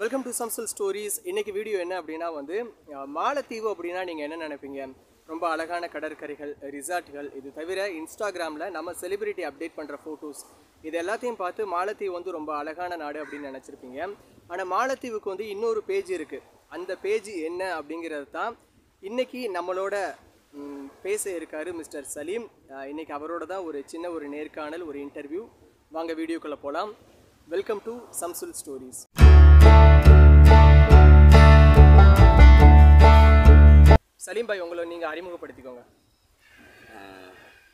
Welcome to Samsul stories. இன்றைக்கி video என்ன அப்படின்னா வந்து மாலத்தீவு அப்படின்னா நீங்கள் என்ன நினைப்பீங்க? ரொம்ப அழகான கடற்கரைகள், ரிசார்ட்டுகள், இது தவிர இன்ஸ்டாகிராமில் நம்ம செலிபிரிட்டி அப்டேட் பண்ணுற ஃபோட்டோஸ், இது எல்லாத்தையும் பார்த்து மாலத்தீவு வந்து ரொம்ப அழகான நாடு அப்படின்னு நினச்சிருப்பீங்க. ஆனால் மாலத்தீவுக்கு வந்து இன்னொரு பேஜ் இருக்குது. அந்த பேஜ் என்ன அப்படிங்கிறது தான் இன்றைக்கி நம்மளோட பேச இருக்கார் மிஸ்டர் சலீம். இன்றைக்கி அவரோட தான் ஒரு சின்ன ஒரு நேர்காணல், ஒரு இன்டர்வியூ. வாங்க வீடியோக்குள்ளே போகலாம். Welcome to Samsul stories. Salim பாய், உங்களை நீங்கள் அறிமுகப்படுத்திக்கோங்க.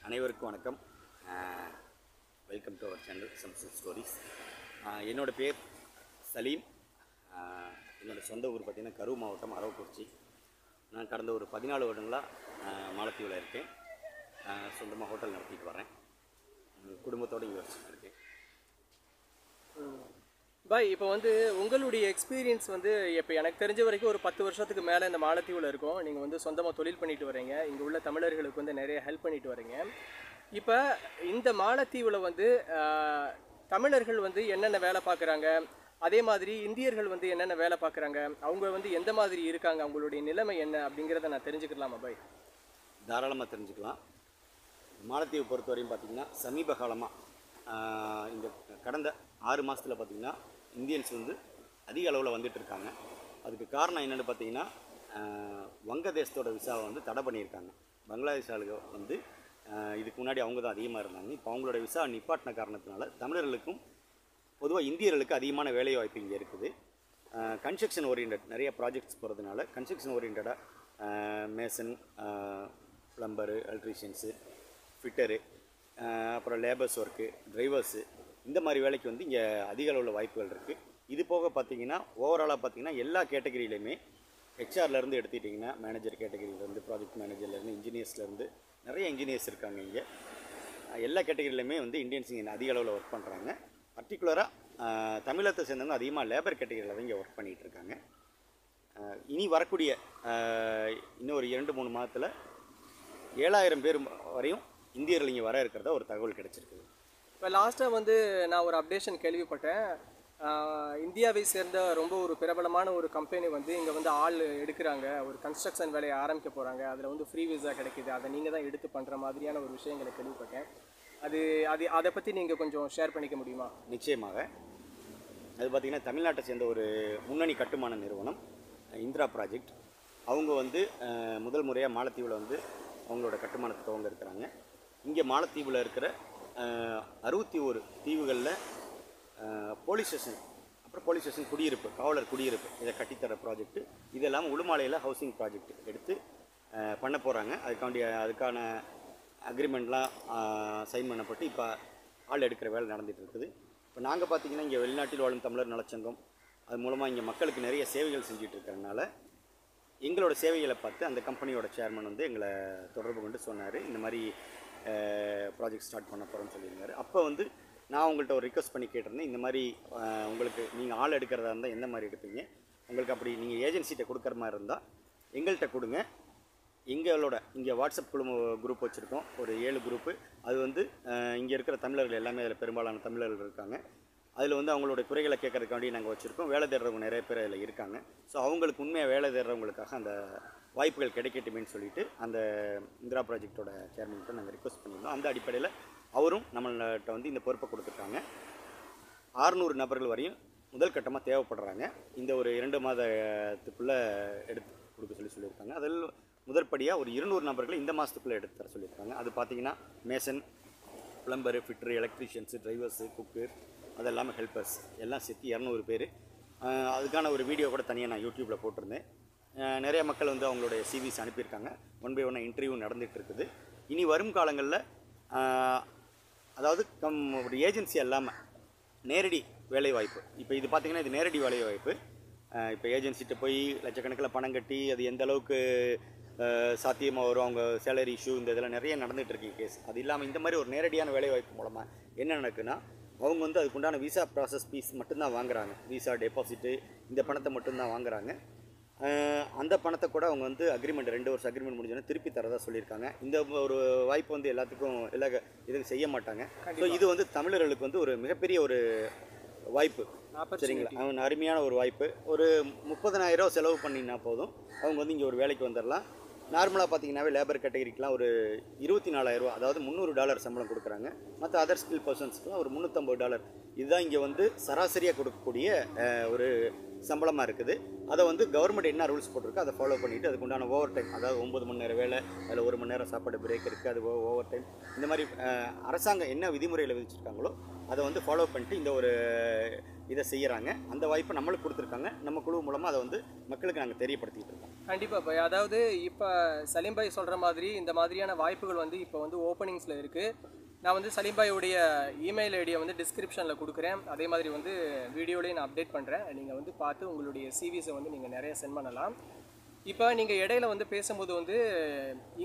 அனைவருக்கும் வணக்கம். Welcome to our channel Samsul stories. என்னோடய பேர் சலீம். என்னோடய சொந்த ஊர் பார்த்திங்கன்னா கரூர் மாவட்டம் அரவக்குறிச்சி. நான் கடந்த ஒரு 14 வருடங்களாக மாலத்தீவில் இருக்கேன். சொந்தமாக ஹோட்டல் நடத்திட்டு வரேன். குடும்பத்தோடு இங்கே இருக்கேன். பாய், இப்போ வந்து உங்களுடைய எக்ஸ்பீரியன்ஸ் வந்து இப்போ எனக்கு தெரிஞ்ச வரைக்கும் ஒரு 10 வருஷத்துக்கு மேலே இந்த மாலத்தீவில் இருக்கும். நீங்கள் வந்து சொந்தமாக தொழில் பண்ணிட்டு வரீங்க, இங்கே உள்ள தமிழர்களுக்கு வந்து நிறைய ஹெல்ப் பண்ணிட்டு வரீங்க. இப்போ இந்த மாலத்தீவில் வந்து தமிழர்கள் வந்து என்னென்ன வேலை பார்க்குறாங்க, அதே மாதிரி இந்தியர்கள் வந்து என்னென்ன வேலை பார்க்குறாங்க, அவங்க வந்து எந்த மாதிரி இருக்காங்க, அவங்களுடைய நிலைமை என்ன அப்படிங்கிறத நான் தெரிஞ்சுக்கலாமா பாய்? தாராளமாக தெரிஞ்சுக்கலாம். மாலத்தீவு பொறுத்த வரையும் பார்த்திங்கன்னா சமீப காலமாக இந்த கடந்த 6 மாதத்தில் பார்த்திங்கன்னா இந்தியன்ஸ் வந்து அதிக அளவில் வந்துட்டுருக்காங்க. அதுக்கு காரணம் என்னென்னு பார்த்திங்கன்னா வங்கதேசத்தோட விசாவை வந்து தடை பண்ணியிருக்காங்க. பங்களாதேஷ் ஆளுக வந்து இதுக்கு முன்னாடி அவங்க தான் அதிகமாக இருந்தாங்க. இப்போ அவங்களோட விசா நிப்பாட்டின காரணத்தினால தமிழர்களுக்கும் பொதுவாக இந்தியர்களுக்கு அதிகமான வேலைவாய்ப்பு இங்கே இருக்குது. கன்ஸ்ட்ரக்ஷன் ஓரியன்ட் நிறைய ப்ராஜெக்ட்ஸ் போகிறதுனால கன்ஸ்ட்ரக்ஷன் ஓரியன்டாக மேசன், ப்ளம்பரு, எலக்ட்ரீஷியன்ஸு, ஃபிட்டரு, அப்புறம் லேபர்ஸ் ஒர்க்கு, டிரைவர்ஸு, இந்த மாதிரி வேலைக்கு வந்து இங்கே அதிக அளவில் வாய்ப்புகள் இருக்குது. இது போக பார்த்திங்கன்னா ஓவராலாக பார்த்திங்கன்னா எல்லா கேட்டகரியிலையுமே ஹெச்ஆர்லேருந்து எடுத்துக்கிட்டிங்கன்னா மேனேஜர் கேட்டகரியிலேருந்து, ப்ராஜெக்ட் மேனேஜர்லேருந்து, இன்ஜினியர்ஸ்லேருந்து நிறைய இன்ஜினியர்ஸ் இருக்காங்க. இங்கே எல்லா கேட்டகரியிலையுமே வந்து இந்தியன்ஸ் இங்கே அதிக அளவில் ஒர்க் பண்ணுறாங்க. பர்டிகுலராக தமிழகத்தை சேர்ந்தவங்க அதிகமாக லேபர் கேட்டகரியில் தான் இங்கே ஒர்க் பண்ணிகிட்ருக்காங்க. இனி வரக்கூடிய இன்னொரு 2-3 மாதத்தில் 7000 பேர் வரையும் இந்தியர்கள் இங்கே வர இருக்கிறதா ஒரு தகவல் கிடச்சிருக்குது. இப்போ லாஸ்ட்டாக வந்து நான் ஒரு அப்டேஷன் கேள்விப்பட்டேன். இந்தியாவை சேர்ந்த ரொம்ப ஒரு பிரபலமான ஒரு கம்பெனி வந்து இங்கே வந்து ஆள் எடுக்கிறாங்க, ஒரு கன்ஸ்ட்ரக்ஷன் வேலையை ஆரம்பிக்க போகிறாங்க. அதில் வந்து ஃப்ரீ விசா கிடைக்கிது, அதை நீங்கள் தான் எடுத்து பண்ணுற மாதிரியான ஒரு விஷயங்களை கேள்விப்பட்டேன். அதை பற்றி நீங்கள் கொஞ்சம் ஷேர் பண்ணிக்க முடியுமா? நிச்சயமாக. அது பார்த்திங்கன்னா தமிழ்நாட்டை சேர்ந்த ஒரு முன்னணி கட்டுமான நிறுவனம் இந்திரா ப்ராஜெக்ட். அவங்க வந்து முதல் முறையாக மாலத்தீவில் வந்து அவங்களோட கட்டுமானத்தை துவங்க இருக்கிறாங்க. இங்கே மாலத்தீவில் இருக்கிற 61 தீவுகளில் போலீஸ் ஸ்டேஷன், அப்புறம் போலீஸ் ஸ்டேஷன் குடியிருப்பு, காவலர் குடியிருப்பு, இதை கட்டித்தர ப்ராஜெக்ட்டு, இதெல்லாம் உளுமாலையில் ஹவுசிங் ப்ராஜெக்ட் எடுத்து பண்ண போகிறாங்க. அதுக்கான அக்ரிமெண்ட்லாம் சைன் பண்ணப்பட்டு இப்போ ஆள் எடுக்கிற வேலை நடந்துகிட்டு இருக்குது. இப்போ நாங்கள் பார்த்திங்கன்னா இங்கே வெளிநாட்டில் வாழும் தமிழர் நலச்சங்கம், அது மூலமாக இங்கே மக்களுக்கு நிறைய சேவைகள் செஞ்சுட்டு இருக்கிறதுனால எங்களோட சேவைகளை பார்த்து அந்த கம்பெனியோட சேர்மன் வந்து எங்களை தொடர்பு கொண்டு சொன்னார், இந்த மாதிரி ப்ராஜெக்ட் ஸ்டார்ட் பண்ண போகிறோன்னு சொல்லியிருந்தார். அப்போ வந்து நான் அவங்கள்ட்ட ஒரு ரிக்வஸ்ட் பண்ணி கேட்டிருந்தேன், இந்த மாதிரி உங்களுக்கு நீங்கள் ஆள் எடுக்கிறதா இருந்தால் எந்த மாதிரி எடுப்பீங்க, உங்களுக்கு அப்படி நீங்கள் ஏஜென்சிகிட்ட கொடுக்குற மாதிரி இருந்தால் எங்கள்கிட்ட கொடுங்க. இங்கே வாட்ஸ்அப் குரூப் வச்சுருக்கோம், ஒரு 7 குரூப்பு. அது வந்து இங்கே இருக்கிற தமிழர்கள் எல்லாமே, அதில் பெரும்பாலான தமிழர்கள் இருக்காங்க. அதில் வந்து அவங்களோட குறைகளை கேட்கறதுக்காண்டி நாங்கள் வச்சுருக்கோம். வேலை தேடுறவங்க நிறைய பேர் அதில் இருக்காங்க. ஸோ அவங்களுக்கு உண்மையாக வேலை தேடுறவங்களுக்காக அந்த வாய்ப்புகள் கிடைக்கட்டுமேன்னு சொல்லிட்டு அந்த இந்திரா ப்ராஜெக்டோட சேர்மன்கிட்ட நாங்கள் ரிக்வஸ்ட் பண்ணியிருந்தோம். அந்த அடிப்படையில் அவரும் நம்மள்கிட்ட வந்து இந்த பொறுப்பை கொடுத்துருக்காங்க. 600 நபர்கள் வரையும் முதல் கட்டமாக தேவைப்படுறாங்க. இந்த ஒரு 2 மாதத்துக்குள்ளே எடுத்து கொடுக்க சொல்லியிருக்காங்க. அதில் முதற்படியாக ஒரு 200 நபர்களை இந்த மாதத்துக்குள்ளே எடுத்து தர சொல்லியிருக்காங்க. அது பார்த்திங்கன்னா mason, plumber, fitter, electricians, drivers, cook, அதெல்லாமே ஹெல்ப்பர்ஸ் எல்லாம் சேர்த்து 200 பேர். அதுக்கான ஒரு வீடியோ கூட தனியாக நான் யூடியூப்பில் போட்டிருந்தேன். நிறைய மக்கள் வந்து அவங்களுடைய சிவிஸ் அனுப்பியிருக்காங்க. 1 by 1 இன்டர்வியூ நடந்துகிட்டு இருக்குது. இனி வரும் காலங்களில் அதாவது ஒரு ஏஜென்சி இல்லாமல் நேரடி வேலைவாய்ப்பு, இப்போ இது பார்த்திங்கன்னா இது நேரடி வேலைவாய்ப்பு. இப்போ ஏஜென்சிகிட்ட போய் லட்சக்கணக்கில் பணம் கட்டி அது எந்த அளவுக்கு சாத்தியமாக வரும், அவங்க சேலரி இஷ்யூ, இந்த இதெல்லாம் நிறைய நடந்துகிட்ருக்கு கேஸ். அது இல்லாமல் இந்த மாதிரி ஒரு நேரடியான வேலைவாய்ப்பு மூலமாக என்ன நடக்குன்னா அவங்க வந்து அதுக்குண்டான விசா ப்ராசஸ் ஃபீஸ் மட்டும்தான் வாங்குகிறாங்க. விசா டெபாசிட்டு இந்த பணத்தை மட்டும்தான் வாங்குகிறாங்க. அந்த பணத்தை கூட அவங்க வந்து அக்ரிமெண்ட் 2 வருஷம் அக்ரிமெண்ட் முடிஞ்சோன்னா திருப்பி தரதாக சொல்லியிருக்காங்க. இந்த ஒரு வாய்ப்பு வந்து எல்லாத்துக்கும் எல்லா இதுவும் செய்ய மாட்டாங்க. ஸோ இது வந்து தமிழர்களுக்கு வந்து ஒரு மிகப்பெரிய ஒரு வாய்ப்பு. சரிங்களா. அவன் அருமையான ஒரு வாய்ப்பு. ஒரு 30,000 செலவு பண்ணினா போதும் அவங்க வந்து இங்கே ஒரு வேலைக்கு வந்துடலாம். நார்மலாக பார்த்தீங்கன்னாவே லேபர் கேட்டகரிக்கெலாம் ஒரு $24,000, அதாவது $300 சம்பளம் கொடுக்குறாங்க. மற்ற அதர் ஸ்கில் பர்சன்ஸ்க்குலாம் ஒரு $350. இதுதான் இங்கே வந்து சராசரியாக கொடுக்கக்கூடிய ஒரு சம்பளமாக இருக்குது. அதை வந்து கவர்மெண்ட் என்ன ரூல்ஸ் போட்டிருக்கோ அதை ஃபாலோ பண்ணிவிட்டு அதுக்குண்டான ஓவர் டைம், அதாவது 9 மணி நேரம் வேலை, அதில் 1 மணி நேரம் சாப்பாடு பிரேக் இருக்குது, அது ஓவர் டைம், இந்த மாதிரி அரசாங்கம் என்ன விதிமுறையில் விதிச்சிருக்காங்களோ அதை வந்து ஃபாலோ பண்ணிட்டு இந்த ஒரு இதை செய்கிறாங்க. அந்த வாய்ப்பை நம்மளுக்கு கொடுத்துருக்காங்க. நம்ம குழு மூலமாக அதை வந்து மக்களுக்கு நாங்கள் தெரியப்படுத்திக்கிட்டு இருக்கோம். கண்டிப்பாக பாய், அதாவது இப்போ சலீம் பாய் சொல்கிற மாதிரி இந்த மாதிரியான வாய்ப்புகள் வந்து இப்போ வந்து ஓப்பனிங்ஸில் இருக்குது. நான் வந்து சலீம் பாயுடைய இமெயில் ஐடியை வந்து டிஸ்கிரிப்ஷனில் கொடுக்குறேன். அதே மாதிரி வந்து வீடியோலேயே நான் அப்டேட் பண்ணுறேன். நீங்கள் வந்து பார்த்து உங்களுடைய சிவிஸை வந்து நீங்கள் நிறைய சென்ட் பண்ணலாம். இப்போ நீங்கள் இடையில வந்து பேசும்போது வந்து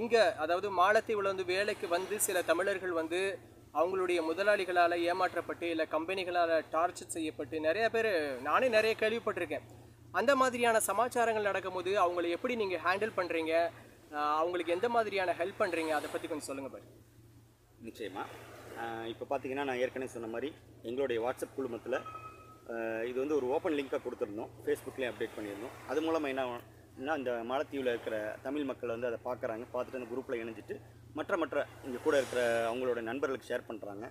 இங்கே அதாவது மாலத்தீவில் வந்து வேலைக்கு வந்து சில தமிழர்கள் வந்து அவங்களுடைய முதலாளிகளால் ஏமாற்றப்பட்டு இல்லை கம்பெனிகளால் டார்ச்சர் செய்யப்பட்டு நிறைய பேர் நானே நிறைய கேள்விப்பட்டிருக்கேன். அந்த மாதிரியான சமாச்சாரங்கள் நடக்கும்போது அவங்கள எப்படி நீங்கள் ஹேண்டில் பண்ணுறீங்க, அவங்களுக்கு எந்த மாதிரியான ஹெல்ப் பண்ணுறீங்க, அதை பற்றி கொஞ்சம் சொல்லுங்கள் பாய். நிச்சயமாக. இப்போ பார்த்தீங்கன்னா நான் ஏற்கனவே சொன்ன மாதிரி எங்களுடைய வாட்ஸ்அப் குழுமத்தில் இது வந்து ஒரு ஓப்பன் லிங்காக கொடுத்துருந்தோம், ஃபேஸ்புக்லேயும் அப்டேட் பண்ணியிருந்தோம். அது மூலமாக என்னன்னா இந்த மாலத்தீவில் இருக்கிற தமிழ் மக்கள் வந்து அதை பார்க்குறாங்க, பார்த்துட்டு அந்த குரூப்பில் இணைஞ்சிட்டு மற்ற இங்கே கூட இருக்கிற அவங்களோட நண்பர்களுக்கு ஷேர் பண்ணுறாங்க.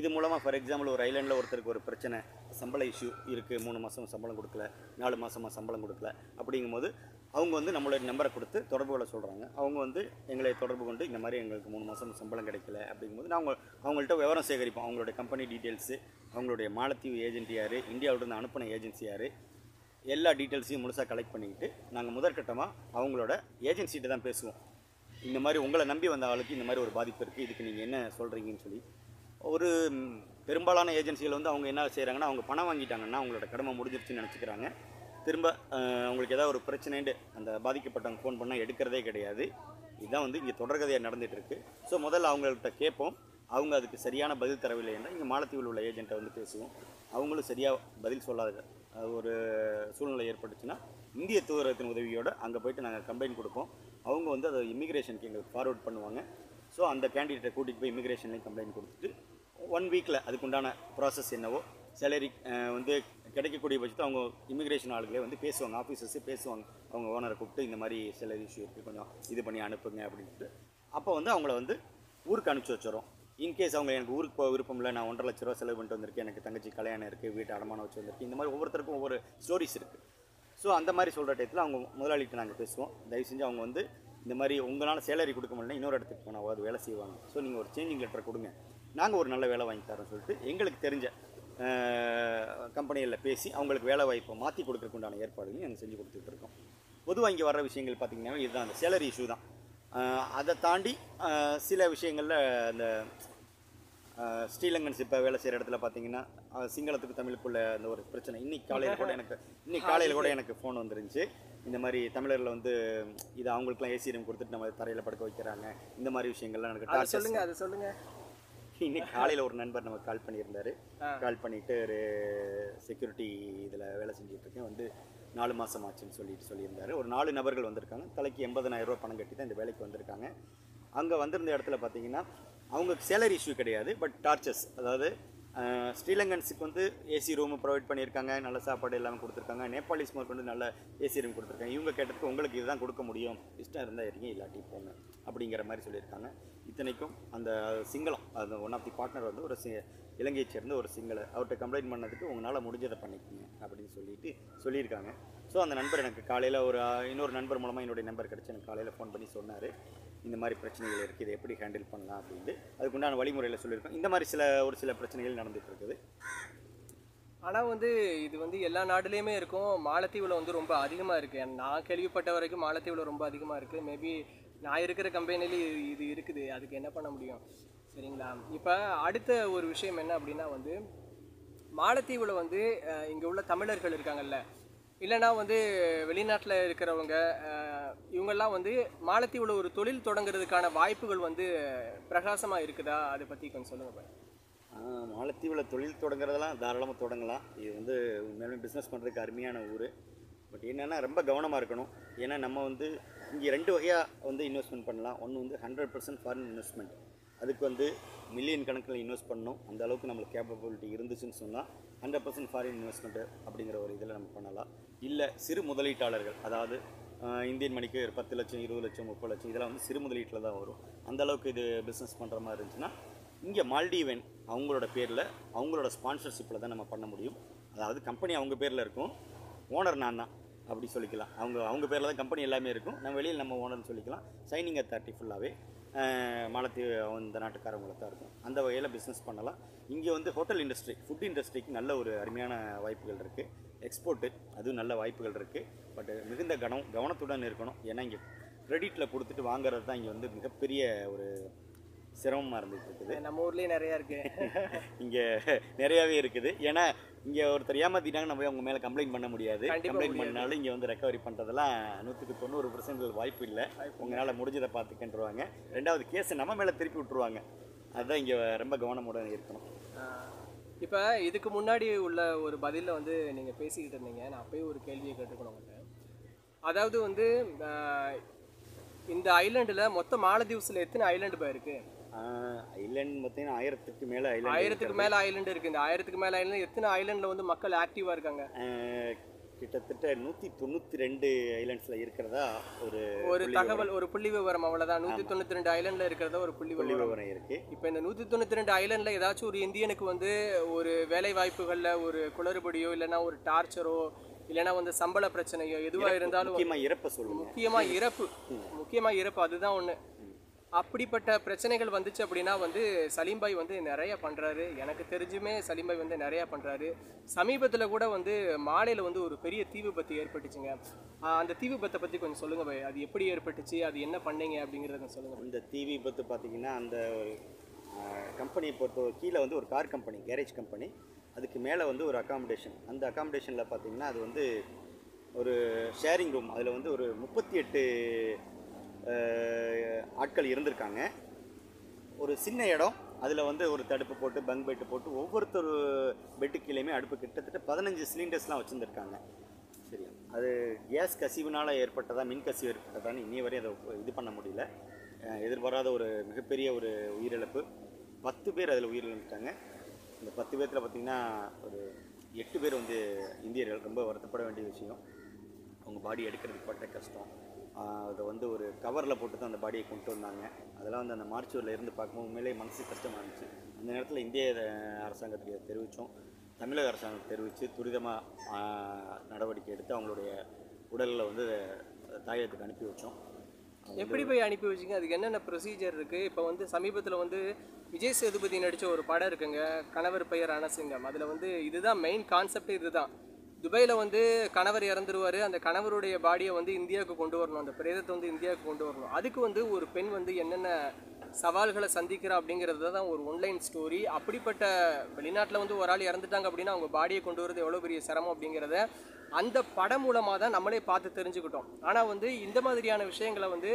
இது மூலமாக ஃபார் எக்ஸாம்பிள் ஒரு ஐலாண்டில் ஒருத்தருக்கு ஒரு பிரச்சனை, சம்பள இஷ்யூ இருக்குது, 3 மாதம் சம்பளம் கொடுக்கல, 4 மாதமாக சம்பளம் கொடுக்கல, அப்படிங்கும்போது அவங்க வந்து நம்மளோட நம்பரை கொடுத்து தொடர்புகளை சொல்கிறாங்க. அவங்க வந்து எங்களை தொடர்பு கொண்டு இந்த மாதிரி எங்களுக்கு 3 மாதம் சம்பளம் கிடைக்கல அப்படிங்கும்போது நான் அவங்கள்ட்ட விவரம் சேகரிப்போம். அவங்களுடைய கம்பெனி டீட்டெயில்ஸு, அவங்களுடைய மாலத்தீவு ஏஜென்ட் யார், இந்தியாவிலிருந்து அனுப்பின ஏஜென்சி யார், எல்லா டீட்டெயில்ஸையும் முழுசாக கலெக்ட் பண்ணிக்கிட்டு நாங்கள் முதற்கட்டமாக அவங்களோட ஏஜென்சிகிட்ட தான் பேசுவோம். இந்த மாதிரி உங்களை நம்பி வந்த ஆளுக்கு இந்த மாதிரி ஒரு பாதிப்பு இருக்குது, இதுக்கு நீங்கள் என்ன சொல்கிறீங்கன்னு சொல்லி. ஒரு பெரும்பாலான ஏஜென்சிகள் வந்து அவங்க என்ன செய்கிறாங்கன்னா, அவங்க பணம் வாங்கிட்டாங்கன்னா அவங்களோட கடமை முடிஞ்சிருச்சுன்னு நினச்சிக்கிறாங்க. திரும்ப அவங்களுக்கு ஏதாவது ஒரு பிரச்சனைண்டு அந்த பாதிக்கப்பட்டவங்க ஃபோன் பண்ணால் எடுக்கிறதே கிடையாது. இதுதான் வந்து இங்கே தொடர்கதையாக நடந்துகிட்ருக்கு. ஸோ முதல்ல அவங்கள்ட்ட கேட்போம், அவங்க அதுக்கு சரியான பதில் தரவில்லை என்றால் இங்கே மாலத்தீவில் உள்ள ஏஜென்ட்டை வந்து பேசுவோம். அவங்களும் சரியாக பதில் சொல்லாத ஒரு சூழ்நிலை ஏற்பட்டுச்சுன்னா இந்திய தூதரகத்தின் உதவியோடு அங்கே போய்ட்டு நாங்கள் கம்ப்ளைண்ட் கொடுப்போம். அவங்க வந்து அதை இமிக்ரேஷனுக்கு எங்களுக்கு ஃபார்வேர்ட் பண்ணுவாங்க. ஸோ அந்த கேண்டிடேட்டை கூட்டிகிட்டு போய் இமிக்ரேஷன்லேயும் கம்ப்ளைண்ட் கொடுத்துட்டு 1 வீக்கில் அதுக்குண்டான ப்ராசஸ் என்னவோ, சேலரி வந்து கிடைக்கக்கூடிய பட்சத்தை அவங்க இமிக்ரேஷன் ஆளுகளே வந்து பேசுவாங்க, ஆஃபீஸர்ஸே பேசுவாங்க. அவங்க ஓனரை கூப்பிட்டு இந்த மாதிரி சேலரி இஷ்யூ இருக்குது, கொஞ்சம் இது பண்ணி அனுப்புங்க அப்படின்ட்டு. அப்போ வந்து அவங்கள வந்து ஊருக்கு அனுப்பிச்சி வச்சிடறோம். இன்கேஸ் அவங்க எனக்கு ஊருக்கு போக விருப்பம் இல்லை, நான் $1,50,000 செலவு பண்ணிட்டு வந்திருக்கேன், எனக்கு தங்கச்சி கல்யாணம் இருக்குது, வீட்டு அடமானம் வச்சு வந்திருக்கு, இந்த மாதிரி ஒவ்வொருத்தருக்கும் ஒவ்வொரு ஸ்டோரிஸ் இருக்குது. ஸோ அந்த மாதிரி சொல்கிற டயத்தில் அவங்க முதலாளிகிட்ட நாங்கள் பேசுவோம், தயவு செஞ்சு அவங்க வந்து இந்த மாதிரி உங்களால் சேலரி கொடுக்க முடியல, இன்னொரு இடத்துக்கு போனால் அது வேலை செய்வாங்க, ஸோ நீங்கள் ஒரு சேஞ்சிங் லெட்டர் கொடுங்க, நாங்கள் ஒரு நல்ல வேலை வாங்கி தரோம்னு சொல்லிட்டு எங்களுக்கு தெரிஞ்ச கம்பெனிகளில் பேசி அவங்களுக்கு வேலை வாய்ப்பை மாற்றி கொடுக்குறதுக்குண்டான ஏற்பாடுகளையும் நாங்கள் செஞ்சு கொடுத்துட்டு இருக்கோம். பொதுவாக இங்கே வர்ற விஷயங்கள் பார்த்திங்கன்னா இதுதான், அந்த சேலரி இஷ்யூ தான். அதை தாண்டி சில விஷயங்களில் அந்த ஸ்ரீலங்கன்ஸ் இப்போ வேலை செய்கிற இடத்துல பார்த்தீங்கன்னா சிங்களத்துக்கு தமிழுக்குள்ள அந்த ஒரு பிரச்சனை. இன்றைக்கி காலையில் கூட எனக்கு ஃபோன் வந்துருந்துச்சு. இந்த மாதிரி தமிழரில் வந்து இது அவங்களுக்குலாம் ஏசி ரூம் கொடுத்துட்டு நம்ம தரையில் படுக்க வைக்கிறாங்க, இந்த மாதிரி விஷயங்கள்லாம் எனக்கு சொல்லுங்கள். இன்றைக்கி காலையில் ஒரு நண்பர் நமக்கு கால் பண்ணியிருந்தார். கால் பண்ணிவிட்டு ஒரு செக்யூரிட்டி இதில் வேலை செஞ்சிட்ருக்கேன், வந்து 4 மாதம் ஆச்சுன்னு சொல்லியிருந்தார். ஒரு 4 நபர்கள் வந்திருக்காங்க, தலைக்கு $80,000 பணம் கட்டி தான் இந்த வேலைக்கு வந்திருக்காங்க. அங்கே வந்திருந்த இடத்துல பார்த்தீங்கன்னா அவங்களுக்கு சேலரி இஷ்யூ கிடையாது, பட் டார்ச்சர்ஸ், அதாவது ஸ்ரீலங்கன்ஸுக்கு வந்து ஏசி ரூமு ப்ரொவைட் பண்ணியிருக்காங்க, நல்ல சாப்பாடு எல்லாமே கொடுத்துருக்காங்க, நேபாளிஸ் மார்க் வந்து நல்ல ஏசி ரூம் கொடுத்துருக்காங்க, இவங்க கேட்டதுக்கு உங்களுக்கு இதுதான் கொடுக்க முடியும், இஷ்டம் இருந்தால் இருக்கீங்க இல்லாட்டி போங்க அப்படிங்கிற மாதிரி சொல்லியிருக்காங்க. இத்தனைக்கும் அந்த சிங்களம், அந்த ஒன் ஆஃப் தி பார்ட்னர் வந்து ஒரு இலங்கையை சேர்ந்த ஒரு சிங்கள, அவர்கிட்ட கம்ப்ளைண்ட் பண்ணதுக்கு உங்களால் முடிஞ்சதை பண்ணிக்கோங்க அப்படின்னு சொல்லியிருக்காங்க. ஸோ அந்த நண்பர் எனக்கு காலையில் இன்னொரு நண்பர் மூலமாக என்னுடைய நம்பர் கிடச்சி எனக்கு காலையில் ஃபோன் பண்ணி சொன்னார், இந்த மாதிரி பிரச்சனைகள் இருக்குது, இதை எப்படி ஹேண்டில் பண்ணலாம் அப்படின்ட்டு அதுக்குண்டான வழிமுறையில் சொல்லியிருக்கோம். இந்த மாதிரி ஒரு சில பிரச்சனைகள் நடந்துகிட்டு இருக்குது. ஆனால் வந்து இது வந்து எல்லா நாடுலேயுமே இருக்கும், மாலத்தீவில் வந்து ரொம்ப அதிகமாக இருக்குது. நான் கேள்விப்பட்ட வரைக்கும் மாலத்தீவில் ரொம்ப அதிகமாக இருக்குது. மேபி நான் இருக்கிற கம்பெனிலேயே இது இருக்குது, அதுக்கு என்ன பண்ண முடியும், சரிங்களா. இப்போ அடுத்த ஒரு விஷயம் என்ன அப்படின்னா வந்து மாலத்தீவில் வந்து இங்கே உள்ள தமிழர்கள் இருக்காங்கல்ல, இல்லைனா வந்து வெளிநாட்டில் இருக்கிறவங்க, இவங்கெல்லாம் வந்து மாலத்தீவில் ஒரு தொழில் தொடங்குறதுக்கான வாய்ப்புகள் வந்து பிரகாசமாக இருக்குதா, அதை பற்றி கொஞ்சம் சொல்லுங்கள். மாலத்தீவில் தொழில் தொடங்குறதெல்லாம் தாராளமாக தொடங்கலாம். இது வந்து உண்மையிலுமே பிஸ்னஸ் பண்ணுறதுக்கு அருமையான ஊர். பட் என்னென்னா ரொம்ப கவனமாக இருக்கணும். ஏன்னா நம்ம வந்து இங்கே 2 வகையாக வந்து இன்வெஸ்ட்மெண்ட் பண்ணலாம். ஒன்று வந்து 100% ஃபாரின் இன்வெஸ்ட்மெண்ட், அதுக்கு வந்து மில்லியன் கணக்கில் இன்வெஸ்ட் பண்ணணும். அந்த அளவுக்கு நம்மளுக்கு கேப்பபிலிட்டி இருந்துச்சுன்னு சொன்னால் 100% ஃபாரின் இன்வெஸ்ட்மெண்ட் அப்படிங்கிற ஒரு இதில் நம்ம பண்ணலாம். இல்லை சிறு முதலீட்டாளர்கள், அதாவது இந்தியன் மணிக்கு 10 லட்சம் 20 லட்சம் 30 லட்சம் இதெல்லாம் வந்து சிறு முதலீட்டில் தான் வரும். அந்தளவுக்கு இது பிஸ்னஸ் பண்ணுற மாதிரி இருந்துச்சுன்னா இங்கே மால்டிவன் அவங்களோட பேரில் அவங்களோட ஸ்பான்சர்ஷிப்பில் தான் நம்ம பண்ண முடியும். அதாவது கம்பெனி அவங்க பேரில் இருக்கும், ஓனர் நான் தான் அப்படி சொல்லிக்கலாம். அவங்க பேரில் தான் கம்பெனி எல்லாமே இருக்கும், நம்ம வெளியில் நம்ம ஓனர்னு சொல்லிக்கலாம். சைனிங் அத்தாரிட்டி ஃபுல்லாகவே மாலத்தீவு அந்த நாட்டுக்காரவங்களை தான் இருக்கும். அந்த வகையில் பிஸ்னஸ் பண்ணலாம். இங்கே வந்து ஹோட்டல் இண்டஸ்ட்ரி, ஃபுட் இண்டஸ்ட்ரிக்கு நல்ல ஒரு அருமையான வாய்ப்புகள் இருக்குது. எக்ஸ்போர்ட்டு அதுவும் நல்ல வாய்ப்புகள் இருக்குது. பட் மிகுந்த கவனத்துடன் இருக்கணும். ஏன்னா இங்கே கிரெடிட்டில் கொடுத்துட்டு வாங்குறது தான் இங்கே வந்து மிகப்பெரிய ஒரு சிரமமாக இருந்துகிட்டு இருக்குது. நம்ம ஊர்லேயே நிறையா இருக்குது, இங்கே நிறையாவே இருக்குது. ஏன்னா இங்கே ஒருத்தர் ஏமாத்திட்டாங்க நம்ம அவங்க மேலே கம்ப்ளைண்ட் பண்ண முடியாது. கம்ப்ளைண்ட் பண்ணாலும் இங்கே வந்து ரெக்கவரி பண்ணுறதெல்லாம் 100% வாய்ப்பு இல்லை. உங்களால் முடிஞ்சதை பார்த்துக்கின்றுவாங்க. ரெண்டாவது கேஸை நம்ம மேலே திருப்பி விட்டுருவாங்க. அதுதான் இங்கே ரொம்ப கவனமுடன் இருக்கணும். இப்போ இதுக்கு முன்னாடி உள்ள ஒரு பதிலில் வந்து நீங்கள் பேசிக்கிட்டு இருந்தீங்க, நான் அப்போயே ஒரு கேள்வியை கேட்டுக்கணும் உங்கள்கிட்ட. அதாவது வந்து இந்த ஐலண்டில் மொத்தம் மாலதீவ்ஸில் எத்தனை ஐலண்டு போயிருக்கு? ஐலண்ட் பார்த்தீங்கன்னா 1000க்கு மேலே ஐலண்டு இருக்குது. இந்த 1000க்கு மேலே ஐலண்டு எத்தனை ஐலண்டில் வந்து மக்கள் ஆக்டிவாக இருக்காங்க? கிட்டத்தட்ட 192 ஐலண்ட்ஸில் இருக்கிறதா ஒரு தகவல், ஒரு புள்ளி விவரம். அவ்வளோதான், 192 ஐலண்டில் இருக்கிறதா ஒரு புள்ளி விவரம் இருக்குது. இப்போ இந்த 192 ஐலண்டில் ஏதாச்சும் ஒரு இந்தியனுக்கு வந்து ஒரு வேலை வாய்ப்புகளில் ஒரு குளறுபடியோ இல்லைன்னா ஒரு டார்ச்சரோ இல்லைன்னா வந்து சம்பள பிரச்சனையோ எதுவாக இருந்தாலும் முக்கியமாக இறப்பு அதுதான் ஒன்று. அப்படிப்பட்ட பிரச்சனைகள் வந்துச்சு அப்படின்னா வந்து சலீம் பாய் வந்து நிறையா பண்ணுறாரு. எனக்கு தெரிஞ்சுமே சலீம் பாய் வந்து நிறையா பண்ணுறாரு. சமீபத்தில் கூட வந்து மாலையில் வந்து ஒரு பெரிய தீ விபத்து ஏற்பட்டுச்சுங்க. அந்த தீ விபத்தை பற்றி கொஞ்சம் சொல்லுங்கள் பாய். அது எப்படி ஏற்பட்டுச்சு, அது என்ன பண்ணீங்க அப்படிங்கிறத சொல்லுங்கள். இந்த தீ விபத்து பார்த்திங்கன்னா அந்த கம்பெனியை பொறுத்த கீழே வந்து ஒரு கார் கம்பெனி, கேரேஜ் கம்பெனி, அதுக்கு மேலே வந்து ஒரு அக்காமடேஷன். அந்த அக்காமடேஷனில் பார்த்திங்கன்னா அது வந்து ஒரு ஷேரிங் ரூம். அதில் வந்து ஒரு 38 ஆட்கள் இருந்திருக்காங்க. ஒரு சின்ன இடம், அதில் வந்து ஒரு தடுப்பு போட்டு பங்க் பெட்டு போட்டு ஒவ்வொருத்தர் பெட்டு கீழேயுமே அடுப்பு கிட்டத்தட்ட 15 சிலிண்டர்ஸ்லாம் வச்சுருந்துருக்காங்க. சரி, அது கேஸ் கசிவுனால் ஏற்பட்டதா மின் கசிவு ஏற்பட்டதான்னு இனி வரையும் அதை இது பண்ண முடியல. எதிர்பாராத ஒரு மிகப்பெரிய ஒரு உயிரிழப்பு. 10 பேர் அதில் உயிரிழந்துட்டாங்க. இந்த 10 பேர்த்தில் பார்த்திங்கன்னா ஒரு 8 பேர் வந்து இந்தியர்கள். ரொம்ப வருத்தப்பட வேண்டிய விஷயம். அவங்க பாடி எடுக்கிறதுக்கு பட்ட கஷ்டம். அதை வந்து ஒரு கவரில் போட்டு தான் அந்த பாடியை கொண்டு வந்தாங்க. அதெல்லாம் வந்து அந்த மார்ச்சூரில் இருந்து பார்க்கும்போது உண்மையிலேயே மனசு கஷ்டமாக இருந்துச்சு. அந்த நேரத்தில் இந்திய அரசாங்கத்துக்கு தெரிவித்தோம், தமிழக அரசாங்கம் தெரிவித்து துரிதமாக நடவடிக்கை எடுத்து அவங்களுடைய உடலில் வந்து தாயகத்துக்கு அனுப்பி வச்சோம். எப்படி போய் அனுப்பி வச்சிங்க, அதுக்கு என்னென்ன ப்ரொசீஜர் இருக்குது? இப்போ வந்து சமீபத்தில் வந்து விஜய் சேதுபதி நடித்த ஒரு படம் இருக்குங்க, கணவர் பெயர் அனசிங்கம். அதில் வந்து இதுதான் மெயின் கான்செப்ட். இதுதான் துபாயில் வந்து கணவர் இறந்துருவார், அந்த கணவருடைய பாடியை வந்து இந்தியாவுக்கு கொண்டு வரணும், அந்த பிரேதத்தை வந்து இந்தியாவுக்கு கொண்டு வரணும். அதுக்கு வந்து ஒரு பெண் வந்து என்னென்ன சவால்களை சந்திக்கிறா அப்படிங்கிறது தான் ஒரு ஒன்லைன் ஸ்டோரி. அப்படிப்பட்ட வெளிநாட்டில் வந்து ஒரு ஆள் இறந்துட்டாங்க அப்படின்னா அவங்க பாடியை கொண்டு வரது எவ்வளோ பெரிய சிரமம் அப்படிங்கிறத அந்த படம் மூலமாக தான் நம்மளே பார்த்து தெரிஞ்சுக்கிட்டோம். ஆனால் வந்து இந்த மாதிரியான விஷயங்களை வந்து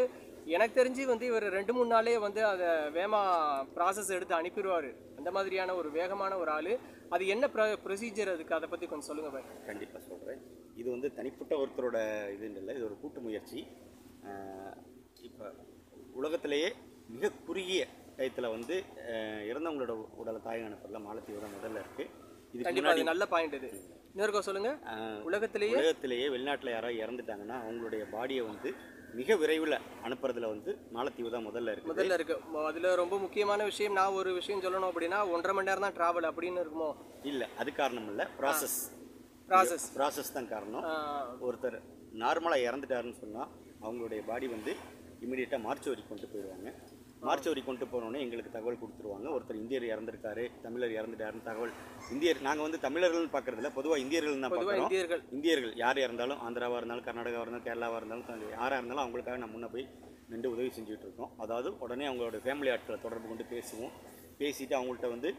எனக்கு தெரிஞ்சு வந்து இவர் 2-3 நாளே வந்து அதை வேகமாக ப்ராசஸ் எடுத்து அனுப்பிடுவார். அந்த மாதிரியான ஒரு வேகமான ஒரு ஆள். அது என்ன ப்ரொசீஜர் அதுக்கு, அதை பற்றி கொஞ்சம் சொல்லுங்கள் பாய். கண்டிப்பாக சொல்கிறேன். இது வந்து தனிப்பட்ட ஒருத்தரோட இதுன்னு இல்லை, இது ஒரு கூட்டு முயற்சி. இப்போ உலகத்திலேயே மிக குறுகிய டயத்தில் வந்து இறந்தவங்களோட உடலை தாயகம் அனுப்புறதுல மாலத்தீவோட முதல்ல இருக்குது. இது கண்டிப்பாக நல்ல பாயிண்ட். இது இன்னொருக்கா சொல்லுங்கள். உலகத்திலேயே வெளிநாட்டில் யாராவது இறந்துட்டாங்கன்னா அவங்களுடைய பாடியை வந்து மிக விரைவில் அனுப்புறதுல வந்து மாலத்தீவு தான் முதல்ல இருக்குது. அதில் ரொம்ப முக்கியமான விஷயம், நான் ஒரு விஷயம் சொல்லணும் அப்படின்னா 1.5 மணி நேரம் தான் டிராவல் அப்படின்னு இருக்குமோ? இல்லை, அது காரணம் இல்லை, ப்ராசஸ் தான் காரணம். ஒருத்தர் நார்மலாக இறந்துட்டாருன்னு சொன்னால் அவங்களுடைய பாடி வந்து இமீடியட்டாக மார்ச்சோரி கொண்டு போயிடுவாங்க. மார்ச்சோரி கொண்டு போனோடனே எங்களுக்கு தகவல் கொடுத்துருவாங்க. ஒருத்தர் இந்தியர் இறந்துருக்காரு, தமிழர் இறந்துட்டாருன்னு தகவல். இந்தியர் நாங்கள் வந்து தமிழர்கள்னு பார்க்குறதில்ல, பொதுவாக இந்தியர்கள் தான் பார்க்குறோம். இந்தியர்கள் யார் இறந்தாலும், ஆந்திராவாக இருந்தாலும், கர்நாடகாவாக இருந்தாலும், கேரளாவாக இருந்தாலும், யாராக இருந்தாலும் அவங்களுக்காக நான் முன்னே போய் நின்று உதவி செஞ்சுட்டு இருக்கோம். அதாவது உடனே அவங்களோட ஃபேமிலி ஆட்களை தொடர்பு கொண்டு பேசுவோம். பேசிவிட்டு அவங்கள்ட்ட வந்து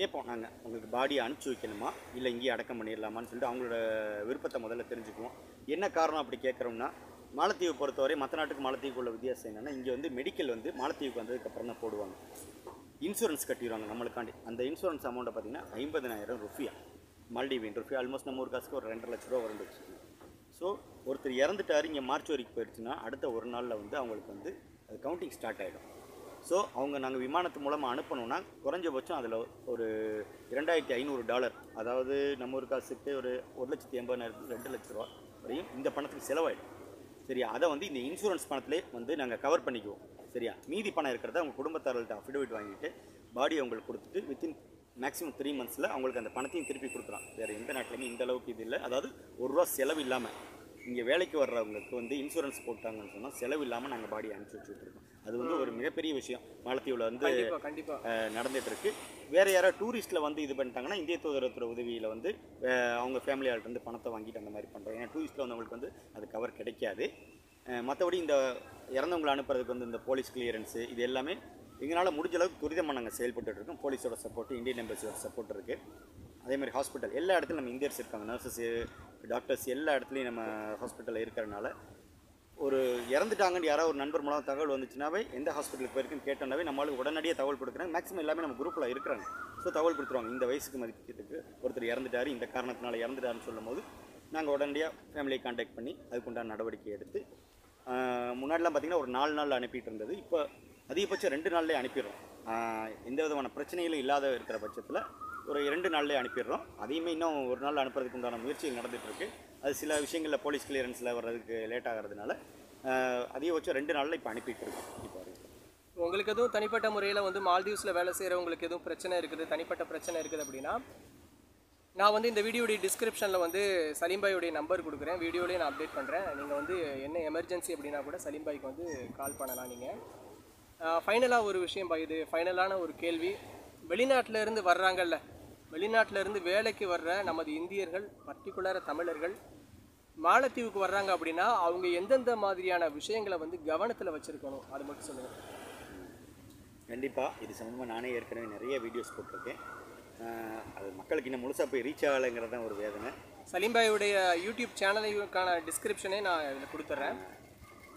கேட்போம், நாங்கள் உங்களுக்கு பாடியை அனுப்பிச்சி வைக்கணுமா இல்லை இங்கேயே அடக்கம் பண்ணிடலாமான்னு சொல்லிட்டு அவங்களோட விருப்பத்தை முதல்ல தெரிஞ்சுக்குவோம். என்ன காரணம் அப்படி கேட்குறோம்னா, மாலத்தீவு பொறுத்தவரை மற்ற நாட்டுக்கு மாலத்தீவுக்கு உள்ள வித்தியாசம் என்னென்னா, இங்கே வந்து மெடிக்கல் வந்து மாலத்தீவுக்கு வந்ததுக்கப்புறம் தான் போடுவாங்க. இன்சூரன்ஸ் கட்டிடுவாங்க நம்மளுக்காண்டி. அந்த இன்சூரன்ஸ் அமௌண்ட்டை பார்த்திங்கன்னா 50,000 ரூபியா, மால்டிவின் ரூபியா. ஆல்மோஸ்ட் நம்ம ஒரு காசுக்கு ஒரு 2.5 லட்ச ரூபா வரும். ஸோ ஒருத்தர் இறந்துட்டார், இங்கே மார்ச் வரைக்கும் போயிடுச்சுன்னா அடுத்த ஒரு நாளில் வந்து அவங்களுக்கு வந்து அது கவுண்டிங் ஸ்டார்ட் ஆகிடும். ஸோ அவங்க நாங்கள் விமானத்து மூலமாக அனுப்பணும்னா குறைஞ்சபட்சம் அதில் ஒரு $2,500 அதாவது நம்ம ஒரு காசுக்கு ஒரு 1,80,000 2,00,000 ரூபா வரையும் இந்த பணத்துக்கு செலவாயிடும் சரியா. அதை வந்து இந்த இன்சூரன்ஸ் பணத்திலே வந்து நாங்கள் கவர் பண்ணிக்குவோம் சரியா. மீதி பணம் இருக்கிறத அவங்க குடும்பத்தார்கள்ட்ட அஃபிடவிட் வாங்கிட்டு பாடியை அவங்களுக்கு கொடுத்துட்டு வித்தின் மேக்ஸிமம் 3 months அவங்களுக்கு அந்த பணத்தையும் திருப்பி கொடுத்துறான். வேறு எந்த நாட்டிலையுமே இந்த அளவுக்கு இது இல்லை, அதாவது ₹1 செலவு இல்லாமல் இங்கே வேலைக்கு வர்றவங்களுக்கு வந்து இன்சூரன்ஸ் போட்டாங்கன்னு சொன்னால் செலவு இல்லாமல் நாங்கள் பாடி அனுப்பிச்சி வச்சுட்ருக்கோம். அது வந்து ஒரு மிகப்பெரிய விஷயம் மாலத்தீவில் வந்து கண்டிப்பாக நடந்துகிட்ருக்கு. வேறு யாராவது டூரிஸ்ட்டில் வந்து இது பண்ணிட்டாங்கன்னா இந்திய தூதரத்துறை உதவியில் வந்து அவங்க ஃபேமிலியால்ட்டருந்து பணத்தை வாங்கிட்டு அந்த மாதிரி பண்ணுறாங்க. ஏன்னா டூரிஸ்ட்டில் வந்து அவங்களுக்கு வந்து அது கவர் கிடைக்காது. மற்றபடி இந்த இறந்தவங்களை அனுப்புறதுக்கு வந்து இந்த போலீஸ் கிளியரன்ஸு இது எல்லாமே எங்களால் முடிஞ்ச அளவுக்கு துரிதமாக நாங்கள் செயல்பட்டுருக்கோம். போலீஸோட சப்போர்ட்டு, இந்தியன் எம்பசியோட சப்போர்ட் இருக்குது. அதேமாதிரி ஹாஸ்பிட்டல் எல்லா இடத்துலையும் நம்ம இந்தியர்ஸ் இருக்காங்க, நர்ஸஸு டாக்டர்ஸ் எல்லா இடத்துலையும் நம்ம ஹாஸ்பிட்டலில் இருக்கிறனால ஒரு இறந்துட்டாங்கன்னு யாராவது ஒரு நண்பர் மூலம் தகவல் வந்துச்சுன்னாவே எந்த ஹாஸ்பிட்டலுக்கு போயிருக்குன்னு கேட்டோன்னாவே நம்மளுக்கு உடனடியாக தகவல் கொடுக்குறாங்க. மேக்ஸிமம் எல்லாமே நம்ம குரூப்பில் இருக்கிறாங்க, ஸோ தகவல் கொடுத்துருவாங்க. இந்த வயசுக்கு மதிக்கிறதுக்கு ஒருத்தர் இறந்துட்டார், இந்த காரணத்தினால இறந்துட்டாருன்னு சொல்லும் போது நாங்கள் உடனடியாக ஃபேமிலியை கான்டாக்ட் பண்ணி அதுக்குண்டான நடவடிக்கை எடுத்து முன்னாடிலாம் பார்த்திங்கன்னா ஒரு 4 நாள் அனுப்பிட்டு இருந்தது, இப்போ அதிகபட்சம் 2 நாள்லேயே அனுப்பிடுறோம். எந்த விதமான பிரச்சனைகளும் இல்லாத இருக்கிற பட்சத்தில் ஒரு 2 நாள்லேயே அனுப்பிடுறோம். அதையுமே இன்னும் 1 நாள் அனுப்புறதுக்கு உண்டான முயற்சிகள் நடந்துகிட்ருக்கு. அது சில விஷயங்களில் போலீஸ் கிளியரன்ஸில் வர்றதுக்கு லேட் ஆகிறதுனால அதிகபட்சம் 2 நாளில் இப்போ அனுப்பிட்டு இருக்கோம். இப்போ உங்களுக்கு எதுவும் தனிப்பட்ட முறையில் வந்து மால்தீவ்ஸில் வேலை செய்கிறவங்களுக்கு எதுவும் பிரச்சனை இருக்குது, தனிப்பட்ட பிரச்சனை இருக்குது அப்படின்னா நான் வந்து இந்த வீடியோடைய டிஸ்கிரிப்ஷனில் வந்து சலீம் பாயோடைய நம்பர் கொடுக்குறேன். வீடியோலேயே நான் அப்டேட் பண்ணுறேன். நீங்கள் வந்து என்ன எமர்ஜென்சி அப்படின்னா கூட சலீம் பாய்க்கு வந்து கால் பண்ணலாம். நீங்கள் ஃபைனலாக ஒரு விஷயம் பாய், இது ஃபைனலான ஒரு கேள்வி. வெளிநாட்டிலேருந்து வர்றாங்கல்ல, வெளிநாட்டிலேருந்து வேலைக்கு வர்ற நமது இந்தியர்கள், பர்டிகுலராக தமிழர்கள் மாலத்தீவுக்கு வர்றாங்க அப்படின்னா அவங்க எந்தெந்த மாதிரியான விஷயங்களை வந்து கவனத்தில் வச்சுருக்கணும் அது மட்டும் சொல்லுங்கள். கண்டிப்பாக இது சம்பந்தமாக நானே ஏற்கனவே நிறைய வீடியோஸ் போட்டிருக்கேன். அது மக்களுக்கு இன்னும் முழுசாக போய் ரீச் ஆகலைங்கிறது தான் ஒரு வேதனை. சலீம் பாயுடைய யூடியூப் சேனலுக்கான டிஸ்கிரிப்ஷனே நான் இதில் கொடுத்துட்றேன்.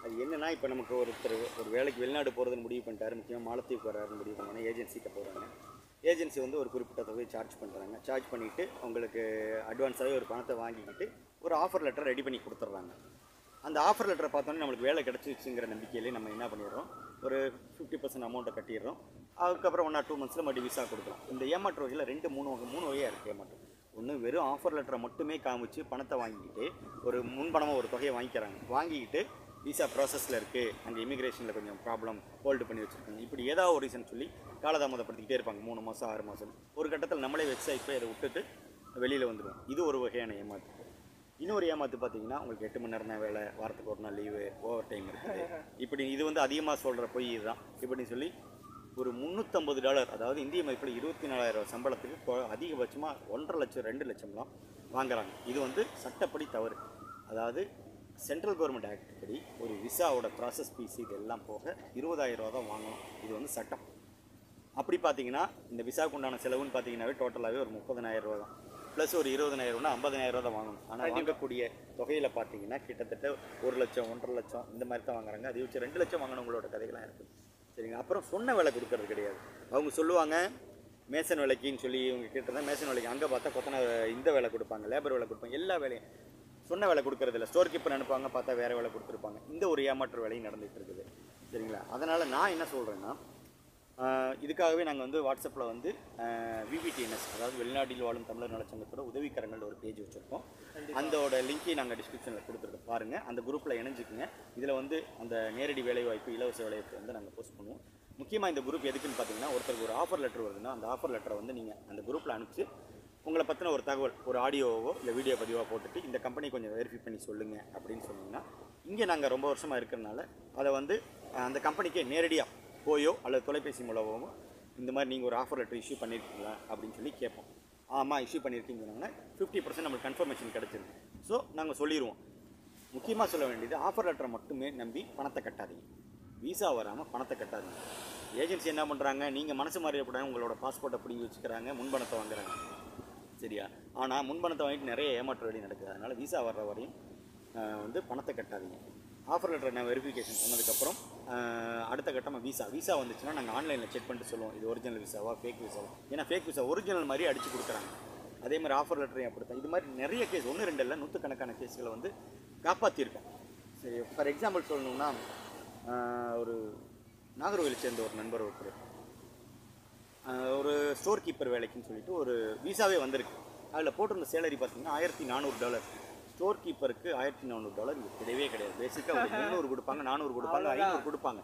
அது என்னென்னா இப்போ நமக்கு ஒருத்தர் ஒரு வேலைக்கு வெளிநாடு போகிறதுன்னு முடிவு பண்ணிட்டாரு, முக்கியமாக மாலத்தீவுக்கு வர்றாருன்னு முடிவு பண்ணோன்னா ஏஜென்சிக்கு போகிறாங்க. ஏஜென்சி வந்து ஒரு குறிப்பிட்ட தொகையை சார்ஜ் பண்ணுறாங்க. சார்ஜ் பண்ணிவிட்டு அவங்களுக்கு அட்வான்ஸாகவே ஒரு பணத்தை வாங்கிக்கிட்டு ஒரு ஆஃபர் லெட்டர் ரெடி பண்ணி கொடுத்துட்றாங்க. அந்த ஆஃபர் லெட்டரை பார்த்தோன்னே நம்மளுக்கு வேலை கிடச்சிச்சுங்கிற நம்பிக்கையிலே நம்ம என்ன பண்ணிடுறோம், ஒரு 50% அமௌண்ட்டை கட்டிடுறோம். அதுக்கப்புறம் 1 or 2 months மறுபடியும் விசா கொடுக்கலாம். இந்த ஏமாற்று வகையில் 3 வகையாக இருக்குது ஏமாற்றம். ஒன்று வெறும் ஆஃபர் லெட்டரை மட்டுமே காமிச்சு பணத்தை வாங்கிக்கிட்டு ஒரு முன்பணமாக ஒரு தொகையை வாங்கிக்கிறாங்க. வாங்கிக்கிட்டு விசா ப்ராசஸில் இருக்குது, அங்கே இமிக்ரேஷனில் கொஞ்சம் ப்ராப்ளம், ஹோல்டு பண்ணி வச்சுருக்காங்க, இப்படி ஏதாவது ஒரு ரீசன் சொல்லி காலதாமதப்படுத்திக்கிட்டே இருப்பாங்க. 3 மாதம் 6 மாதம் ஒரு கட்டத்தில் நம்மளே வெப்சைட் போய் அதை விட்டுட்டு வெளியில் வந்துடுவோம். இது ஒரு வகையான ஏமாற்று. இன்னொரு ஏமாற்று பார்த்தீங்கன்னா உங்களுக்கு 8 மணி நேரம் தான் வேலை, வாரத்துக்கு 1 நாள் லீவு, ஓவர் டைம் இருக்குது, இப்படி இது வந்து அதிகமாக சொல்கிற பொய் இதுதான். இப்படின்னு சொல்லி ஒரு $350 அதாவது இந்திய மதிப்பில் $24,000 சம்பளத்துக்கு அதிகபட்சமாக 1.5 லட்சம் 2 லட்சம்லாம் வாங்குறாங்க. இது வந்து சட்டப்படி தவறு. அதாவது சென்ட்ரல் கவர்மெண்ட் ஆக்ட் படி ஒரு விசாவோட ப்ராசஸ் ஃபீஸ் இதெல்லாம் போக $20,000 தான் வாங்கணும். இது வந்து சட்டம். அப்படி பார்த்தீங்கன்னா இந்த விசாவுக்கு உண்டான செலவுன்னு பார்த்தீங்கன்னாவே டோட்டலாகவே ஒரு $30,000 தான், ப்ளஸ் ஒரு $20,000 $50,000 தான் வாங்கணும். ஆனால் வாங்கக்கூடிய தொகையில் பார்த்தீங்கன்னா கிட்டத்தட்ட 1 லட்சம் 1.5 லட்சம் இந்த மாதிரி தான் வாங்குறாங்க. அதை வச்சு 2 லட்சம் வாங்கினவங்களோட கதைகள்லாம் இருக்குது சரிங்க. அப்புறம் சொன்ன விலை கொடுக்கறது கிடையாது. அவங்க சொல்லுவாங்க மேசன் விலைக்குன்னு சொல்லி இவங்க கிட்ட தான் மேசன் விலைக்கு, அங்கே பார்த்தா கொத்தனை இந்த விலை கொடுப்பாங்க, லேபர் விலை கொடுப்பாங்க, எல்லா வேலையும் சொன்ன வேலை கொடுக்கறதில்ல. ஸ்டோர் கீப்பர் அனுப்புவாங்க, பார்த்தா வேறு வேலை கொடுத்துருப்பாங்க. இந்த ஒரு ஏமாற்று வேலையும் நடந்துகிட்டு இருக்குது சரிங்களா. அதனால் நான் என்ன சொல்கிறேன்னா இதுக்காகவே நாங்கள் வந்து வாட்ஸ்அப்பில் வந்து விவிடிஎன்எஸ் அதாவது வெளிநாட்டில் வாழும் தமிழர் நலச்சங்கத்தோட உதவிக்கரங்கள் ஒரு பேஜ் வச்சுருக்கோம். அதோட லிங்க்கை நாங்கள் டிஸ்கிரிப்ஷனில் கொடுத்துருக்கோம், பாருங்கள். அந்த குரூப்பில் இணைஞ்சிக்குங்க. இதில் வந்து அந்த நேரடி வேலைவாய்ப்பு, இலவச வேலைவாய்ப்பு வந்து நாங்கள் போஸ்ட் பண்ணுவோம். முக்கியமாக இந்த குரூப் எதுக்குன்னு பார்த்தீங்கன்னா ஒருத்தருக்கு ஒரு ஆஃபர் லெட்டர் வருதுன்னா அந்த ஆஃபர் லெட்டரை வந்து நீங்கள் அந்த குரூப்பில் அனுப்பிச்சு உங்களை பற்றின ஒரு தகவல், ஒரு ஆடியோவோ இல்லை வீடியோ பதிவாக போட்டுட்டு இந்த கம்பெனி கொஞ்சம் வெரிஃபை பண்ணி சொல்லுங்கள் அப்படின்னு சொன்னிங்கன்னா இங்கே நாங்கள் ரொம்ப வருஷமாக இருக்கிறனால அதை வந்து அந்த கம்பெனிக்கே நேரடியாக போயோ அல்லது தொலைபேசி மூலமாகவோ இந்த மாதிரி நீங்கள் ஒரு ஆஃபர் லெட்டர் இஷ்யூ பண்ணியிருக்கீங்களா அப்படின்னு சொல்லி கேட்போம். ஆமாம் இஷ்யூ பண்ணியிருக்கீங்கன்னா 50% நம்மளுக்கு கன்ஃபர்மேஷன் கிடச்சிருக்கு. ஸோ நாங்கள் சொல்லிடுவோம். முக்கியமாக சொல்ல வேண்டியது ஆஃபர் லெட்டரை மட்டுமே நம்பி பணத்தை கட்டாதீங்க, விசா வராமல் பணத்தை கட்டாதீங்க. ஏஜென்சி என்ன பண்ணுறாங்க, நீங்கள் மனசு மாறிடக்கூடாது, உங்களோட பாஸ்போர்ட்டை பிடிங்கி வச்சுக்கிறாங்க, முன்பணத்தை வாங்குறாங்க சரியா. ஆனால் முன்பணத்தை வாங்கிட்டு நிறைய ஏமாற்று வேலை நடக்குது. அதனால் விசா வர்ற வரையும் வந்து பணத்தை கட்டாதீங்க. ஆஃபர் லெட்டர் நான் வெரிஃபிகேஷன் பண்ணதுக்கப்புறம் அடுத்த கட்டமாக விசா வந்துச்சுன்னா நாங்கள் ஆன்லைனில் செக் பண்ணிட்டு சொல்லுவோம் இது ஒரிஜினல் விசாவா ஃபேக் விசாவா. ஏன்னா ஃபேக் விசா ஒரிஜினல் மாதிரி அடித்து கொடுக்குறாங்க. அதே மாதிரி ஆஃபர் லெட்டரையும் அப்படித்தான். இது மாதிரி நிறைய கேஸ், 1 2 இல்லை 100கணக்கான கேஸ்களை வந்து காப்பாற்றியிருக்கோம் சரி. ஃபார் எக்ஸாம்பிள் சொல்லணும்னா ஒரு நாகர்கோவிலை சேர்ந்த ஒரு நண்பர் ஒருத்தர் ஒரு ஸ்டோர் கீப்பர் வேலைக்குன்னு சொல்லிட்டு ஒரு விசாவே வந்திருக்கு. அதில் போட்டிருந்த சேலரி பார்த்தீங்கன்னா $1400. ஸ்டோர் கீப்பருக்கு $1400 இங்கே கிடையவே கிடையாது. பேசிக்காக ஒரு $300 கொடுப்பாங்க, $400 கொடுப்பாங்க, $500 கொடுப்பாங்க.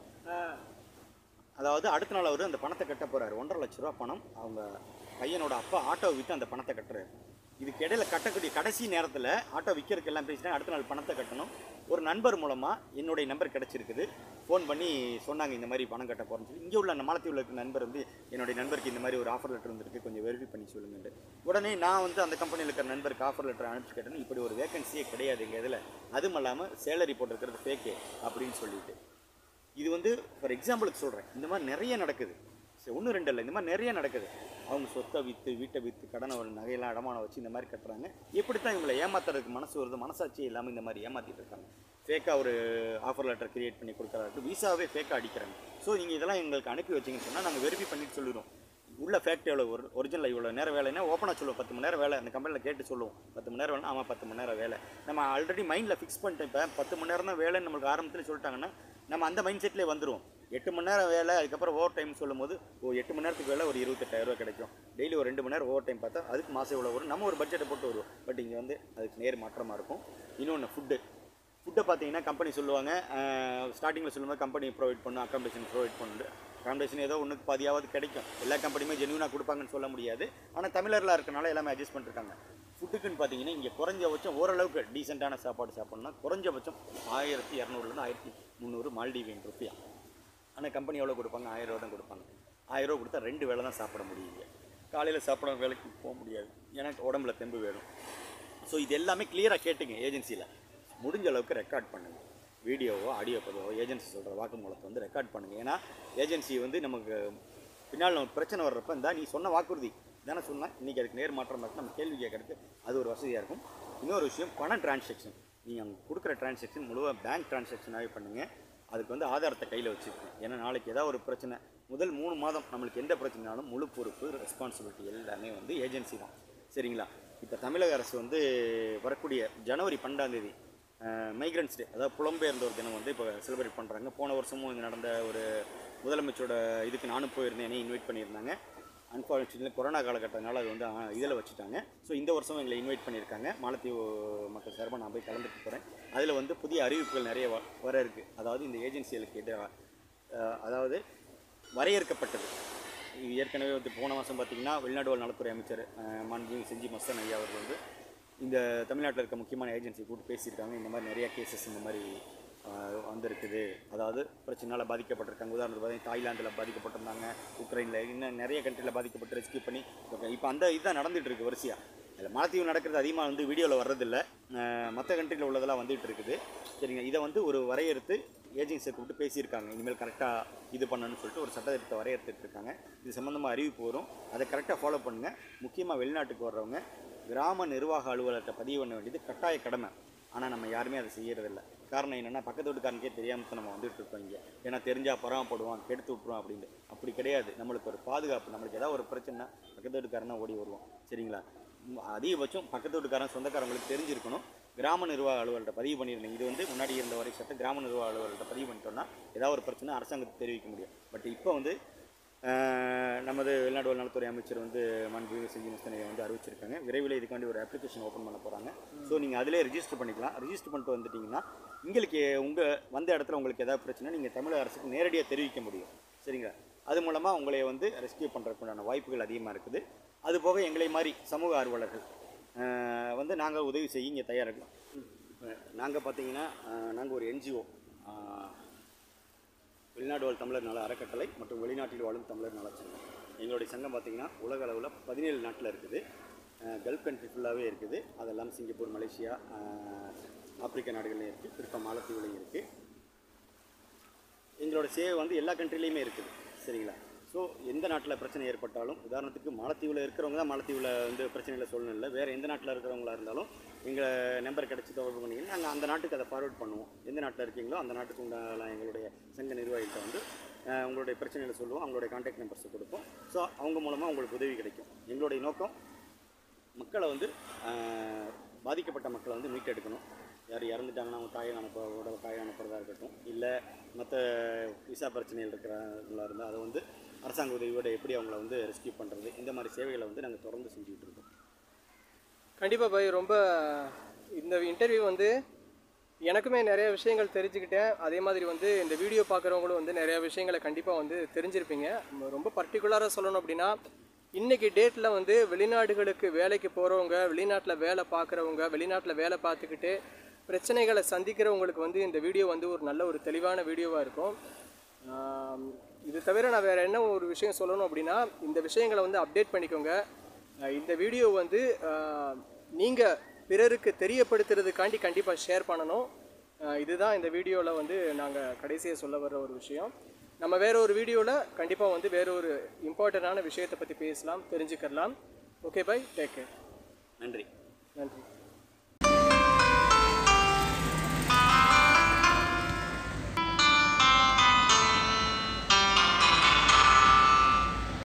அதாவது அடுத்த நாள் அவர் அந்த பணத்தை கட்ட போகிறாரு. ₹1,50,000 பணம் அவங்க பையனோட அப்பா ஆட்டோவை விற்று அந்த பணத்தை கட்டுறாரு. இதுக்கு இடையில கட்டக்கூடிய கடைசி நேரத்தில் ஆட்டோ விற்கிறதுக்கெல்லாம் பேசினா அடுத்த நாள் பணத்தை கட்டணும். ஒரு நண்பர் மூலமாக என்னுடைய நம்பர் கிடச்சிருக்குது. ஃபோன் பண்ணி சொன்னாங்க இந்த மாதிரி பணம் கட்ட போகிறேன்னு சொல்லி. இங்கே உள்ள மாலத்தீவில் இருக்கிற நண்பர் வந்து என்னுடைய நண்பருக்கு இந்த மாதிரி ஒரு ஆஃபர் லெட்டர் வந்துருக்கு, கொஞ்சம் வெரிஃபை பண்ணி சொல்லுங்கன்ட்டு. உடனே நான் வந்து அந்த கம்பெனியில் இருக்கிற நண்பருக்கு ஆஃபர் லெட்டர் அனுப்பிச்சு கேட்டேன்னு, இப்படி ஒரு வேகன்சியே கிடையாது எங்கள் இதில், அதுவும் இல்லாமல் சேலரி போட்டிருக்கிறது ஃபேக்கு அப்படின்னு சொல்லிட்டு. இது வந்து ஃபார் எக்ஸாம்பிளுக்கு சொல்கிறேன், இந்த மாதிரி நிறைய நடக்குது. சரி, 1-2 இல்லை, இந்த மாதிரி நிறைய நடக்குது. அவங்க சொத்தை விற்று, வீட்டை விற்று, கடனை ஒரு நகையெல்லாம் அடமானம் வச்சு இந்த மாதிரி கட்டுறாங்க. எப்படி தான் இவங்களை ஏமாத்துறதுக்கு மனசு வருது? மனசாட்சியே இல்லாமல் இந்த மாதிரி ஏமாற்றிட்டு இருக்காங்க. ஃபேக்காக ஒரு ஆஃபர் லெட்டர் கிரியேட் பண்ணி கொடுக்குறாரு, விசாவே ஃபேக்காக அடிக்கிறாங்க. ஸோ நீங்கள் இதெல்லாம் எங்களுக்கு அனுப்பி வச்சிங்கன்னு சொன்னால் நாங்கள் வெரிஃபை பண்ணிட்டு சொல்லிடுவோம். உள்ள ஃபேக்ட் எவ்வளோ, ஒரு ஒரிஜினல் இவ்வளோ நேரம் வேலைன்னா ஓப்பனாக சொல்லுவோம். 10 மணி நேரம் வேலை அந்த கம்பெனியில் கேட்டு சொல்லுவோம். 10 மணி நேரம் வேலை, ஆமாம் 10 மணி நேரம் வேலை. நம்ம ஆல்ரெடி மைண்டில் ஃபிக்ஸ் பண்ணிட்டோம். இப்போ 10 மணி நேரம் தான் வேலைன்னு நம்மளுக்கு ஆரம்பத்தில் சொல்லிட்டாங்கன்னா நம்ம அந்த மைண்ட் செட்லேயே வந்துடுவோம். 8 மணி நேரம் வேலை, அதுக்கப்புறம் ஓவர் டைம் சொல்லும் போது 8 மணி நேரத்துக்கு வேலை ஒரு $28,000 கிடைக்கும். டெய்லி ஒரு 2 மணி நேரம் ஓவர் டைம் பார்த்தா அதுக்கு மாதம் எவ்வளோ வரும், நம்ம ஒரு பட்ஜெட்டை போட்டு வருவோம். பட் இங்கே வந்து அதுக்கு நேர் மாற்றமாக இருக்கும். இன்னொன்று ஃபுட்டை பார்த்தீங்கன்னா கம்பெனி சொல்லுவாங்க, ஸ்டார்டிங்கில் சொல்லும்போது கம்பெனி ப்ரொவைட் பண்ணும், அக்காமடேஷன் ப்ரொவைட் பண்ணுது. அக்காமடேஷன் ஏதோ ஒன்றுக்கு பாதியாவது கிடைக்கும். எல்லா கம்பெனியுமே ஜென்யூனாக கொடுப்பாங்கன்னு சொல்ல முடியாது. ஆனால் தமிழரில் இருக்கனால எல்லாமே அட்ஜஸ்ட் பண்ணிருக்காங்க. ஃபுட்டுக்குன்னு பார்த்தீங்கன்னா இங்கே குறைஞ்சபட்சம் ஓரளவுக்கு டீசெண்டான சாப்பாடு சாப்பிட்ணுன்னா குறைஞ்சபட்சம் 1200-1300 மால்டிவியன் ரூபியா. ஆனால் கம்பெனி எவ்வளோ கொடுப்பாங்க? ₹1000 தான் கொடுப்பாங்க. ₹1000 கொடுத்தா 2 வேளை தான் சாப்பிட முடியுங்க. காலையில் சாப்பிட வேலைக்கு போக முடியாது, எனக்கு உடம்புல தெம்பு வேணும். ஸோ இது எல்லாமே கிளியராக கேட்டுங்க. ஏஜென்சியில் முடிஞ்ச அளவுக்கு ரெக்கார்ட் பண்ணுங்கள். வீடியோவோ ஆடியோ பதிவோ ஏஜென்சி சொல்கிற வாக்குமூலத்தை வந்து ரெக்கார்ட் பண்ணுங்கள். ஏன்னா ஏஜென்சி வந்து நமக்கு பின்னால் நமக்கு பிரச்சனை வர்றப்ப இருந்தால் நீ சொன்ன வாக்குறுதி தானே சொன்னால் இன்றைக்கி அதுக்கு நேர் மாற்றமாக இருக்குது, நம்ம கேள்வி கேட்கறதுக்கு அது ஒரு வசதியாக இருக்கும். இன்னொரு விஷயம், பண டிரான்சாக்ஷன் நீங்கள் அவங்க கொடுக்குற டிரான்சாக்ஷன் முழுவதும் பேங்க் டிரான்சாக்ஷனாகவே பண்ணுங்கள். அதுக்கு வந்து ஆதாரத்தை கையில் வச்சுருக்கேன். ஏன்னா நாளைக்கு ஏதாவது ஒரு பிரச்சனை, முதல் 3 மாதம் நம்மளுக்கு எந்த பிரச்சனைனாலும் முழு பொறுப்பு ரெஸ்பான்சிபிலிட்டி எல்லாமே வந்து ஏஜென்சி தான். சரிங்களா? இப்போ தமிழக அரசு வந்து வரக்கூடிய ஜனவரி 12 மைக்ரன்ட்ஸ் டே, அதாவது புலம்பெயர்ந்தோர் தினம் வந்து இப்போ செலிப்ரேட் பண்ணுறாங்க. போன வருஷமும் இங்கே நடந்த ஒரு முதலமைச்சரோட இதுக்கு நானும் போயிருந்தேன், என்னை இன்வைட் பண்ணியிருந்தாங்க. அன்ஃபார்ச்சுனேட்லி கொரோனா காலகட்டத்தினால அது வந்து இதில் வச்சுட்டாங்க. ஸோ இந்த வருஷம் எங்களை இன்வைட் பண்ணியிருக்காங்க. மாலத்தீவு மக்கள் சார்பாக நான் போய் கலந்துட்டு போகிறேன். அதில் வந்து புதிய அறிவிப்புகள் நிறைய வர இருக்குது. அதாவது இந்த ஏஜென்சிகளுக்கு அதாவது வரையறுக்கப்பட்டது. ஏற்கனவே வந்து போன மாதம் பார்த்திங்கன்னா வெளிநாடு நலத்துறை அமைச்சர் மாண்புமிகு செஞ்சி மஸ்தான் ஐயா அவர்கள் வந்து இந்த தமிழ்நாட்டில் இருக்க முக்கியமான ஏஜென்சி கூட்டு பேசியிருக்காங்க. இந்த மாதிரி நிறையா கேசஸ் இந்த மாதிரி வந்திருக்குது, அதாவது பிரச்சனையால் பாதிக்கப்பட்டிருக்காங்க. உதாரணத்துக்கு பார்த்தீங்கன்னா தாய்லாந்தில் பாதிக்கப்பட்டிருந்தாங்க, உக்ரைனில், இன்னும் நிறைய கண்ட்ரியில் பாதிக்கப்பட்டு ரெஸ்கியூ பண்ணி இப்போ அந்த இதுதான் நடந்துகிட்ருக்கு வரிசையாக. அதில் மாலத்தீவு நடக்கிறது அதிகமாக வந்து வீடியோவில் வர்றதில்லை, மற்ற கண்ட்ரியில் உள்ளதெல்லாம் வந்துகிட்டு இருக்குது. சரிங்க, இதை வந்து ஒரு வரையறுத்து ஏஜென்சியை கூப்பிட்டு பேசியிருக்காங்க. இனிமேல் கரெக்டாக இது பண்ணணும்னு சொல்லிட்டு ஒரு சட்டத்திட்டத்தை வரையறுத்துட்டு இருக்காங்க. இது சம்மந்தமாக அறிவிப்பு வரும், அதை கரெக்டாக ஃபாலோ பண்ணுங்கள். முக்கியமாக வெளிநாட்டுக்கு வர்றவங்க கிராம நிர்வாக அலுவலகத்தை பதிவு பண்ண வேண்டியது கட்டாய கடமை. ஆனால் நம்ம யாருமே அதை செய்கிறதில்ல. காரணம் என்னென்னா பக்கத்து வீட்டுக்காரனுக்கே தெரியாமல் நம்ம வந்துட்டுருக்கோம் இங்கே. ஏன்னா தெரிஞ்சால் பராமப்படுவான், கெடுத்து விட்ருவான் அப்படின்னு. அப்படி கிடையாது. நம்மளுக்கு ஒரு பாதுகாப்பு, நம்மளுக்கு ஏதாவது ஒரு பிரச்சனைனா பக்கத்து வீட்டுக்காரனா ஓடி வருவோம். சரிங்களா? அதிகபட்சம் பக்கத்து வீட்டுக்காரன் சொந்தக்காரங்களுக்கு தெரிஞ்சிருக்கணும். கிராம நிர்வாக அலுவலர்கிட்ட பதிவு பண்ணியிருந்தேன். இது வந்து முன்னாடி இருந்த வரை சட்டம், கிராம நிர்வாக அலுவலர்கிட்ட பதிவு பண்ணிட்டோம்னா ஏதாவது ஒரு பிரச்சனை அரசாங்கத்துக்கு தெரிவிக்க முடியும். பட் இப்போ வந்து நமது வெளிநாடு நலத்துறை அமைச்சர் வந்து மாண்புமிகு செஞ்சி மஸ்தான் ஐயா வந்து அறிவிச்சிருக்காங்க. விரைவில் இதுக்காண்டி ஒரு அப்ளிகேஷன் ஓப்பன் பண்ண போகிறாங்க. ஸோ நீங்கள் அதிலே ரிஜிஸ்டர் பண்ணிக்கலாம். ரிஜிஸ்டர் பண்ணிட்டு வந்துட்டிங்கன்னா உங்களுக்கு உங்கள் வந்த இடத்துல உங்களுக்கு ஏதாவது பிரச்சனை நீங்கள் தமிழக அரசுக்கு நேரடியாக தெரிவிக்க முடியும். சரிங்களா? அது மூலமாக உங்களை வந்து ரெஸ்கியூ பண்ணுறதுக்குண்டான வாய்ப்புகள் அதிகமாக இருக்குது. அதுபோக எங்களை மாதிரி சமூக ஆர்வலர்கள் வந்து நாங்கள் உதவி செய்ய இங்கே தயாராக இருக்கோம். நாங்கள் பார்த்தீங்கன்னா நாங்கள் ஒரு NGO, வெளிநாடு வாழ் தமிழர் நல அறக்கட்டளை மற்றும் வெளிநாட்டில் வாழும் தமிழர் நல சங்கம். எங்களுடைய சங்கம் பார்த்திங்கன்னா உலக அளவில் 17 நாட்டில் இருக்குது. கல்ஃப் கண்ட்ரி ஃபுல்லாகவே இருக்குது. அதெல்லாம் சிங்கப்பூர், மலேசியா, ஆப்பிரிக்க நாடுகள்லையும் இருக்குது, திருப்ப மாலத்தீவுலையும் இருக்குது. எங்களோட சேவை வந்து எல்லா கண்ட்ரிலையுமே இருக்குது. சரிங்களா? ஸோ எந்த நாட்டில் பிரச்சனை ஏற்பட்டாலும், உதாரணத்துக்கு மாலத்தீவில் இருக்கிறவங்க தான் மாலத்தீவில் வந்து பிரச்சனையில் சொல்லணும் இல்லை, வேறு எந்த நாட்டில் இருக்கிறவங்களா இருந்தாலும் எங்கள் நம்பர் கிடச்சி தொடர்பு பண்ணிங்கன்னா நாங்கள் அந்த நாட்டுக்கு அதை ஃபார்வர்ட் பண்ணுவோம். எந்த நாட்டில் இருக்கீங்களோ அந்த நாட்டுக்கு உண்டான எங்களுடைய சங்க நிர்வாகிகிட்ட வந்து உங்களுடைய பிரச்சனையில் சொல்லுவோம், அவங்களுடைய கான்டாக்ட் நம்பர்ஸை கொடுப்போம். ஸோ அவங்க மூலமாக உங்களுக்கு உதவி கிடைக்கும். எங்களுடைய நோக்கம் மக்களை வந்து பாதிக்கப்பட்ட மக்களை வந்து மீட்டெடுக்கணும். யார் இறந்துட்டாங்கன்னா அவங்க தாயை அனுப்ப உடல் தாயை அனுப்புகிறதா இருக்கட்டும், இல்லை மற்ற விசா பிரச்சனைகள் இருக்கிறவங்களா இருந்தால் அதை வந்து அரசாங்க உதவியோட எப்படி அவங்கள வந்து ரெஸ்கியூ பண்ணுறது, இந்த மாதிரி சேவைகளை வந்து நாங்கள் தொடர்ந்து செஞ்சுக்கிட்டு இருக்கோம். கண்டிப்பாக பாய், ரொம்ப இந்த இன்டர்வியூ வந்து எனக்குமே நிறைய விஷயங்கள் தெரிஞ்சுக்கிட்டேன். அதே மாதிரி வந்து இந்த வீடியோ பார்க்குறவங்களும் வந்து நிறையா விஷயங்களை கண்டிப்பாக வந்து தெரிஞ்சிருப்பீங்க. ரொம்ப பர்டிகுலராக சொல்லணும் அப்படின்னா, இன்றைக்கி டேட்டில் வந்து வெளிநாடுகளுக்கு வேலைக்கு போகிறவங்க, வெளிநாட்டில் வேலை பார்க்குறவங்க, வெளிநாட்டில் வேலை பார்த்துக்கிட்டு பிரச்சனைகளை சந்திக்கிறவங்களுக்கு வந்து இந்த வீடியோ வந்து ஒரு நல்ல ஒரு தெளிவான வீடியோவாக இருக்கும். இது தவிர நான் வேறு என்ன ஒரு விஷயம் சொல்லணும் அப்படின்னா, இந்த விஷயங்களை வந்து அப்டேட் பண்ணிக்கோங்க. இந்த வீடியோ வந்து நீங்கள் பிறருக்கு தெரியப்படுத்துறதுக்காண்டி கண்டிப்பாக ஷேர் பண்ணணும். இதுதான் இந்த வீடியோவில் வந்து நாங்கள் கடைசியாக சொல்ல வர்ற ஒரு விஷயம். நம்ம வேறு ஒரு வீடியோவில் கண்டிப்பாக வந்து வேறு ஒரு இம்பார்ட்டண்டான விஷயத்தை பற்றி பேசலாம், தெரிஞ்சுக்கலாம். ஓகே பாய், டேக் கேர். நன்றி.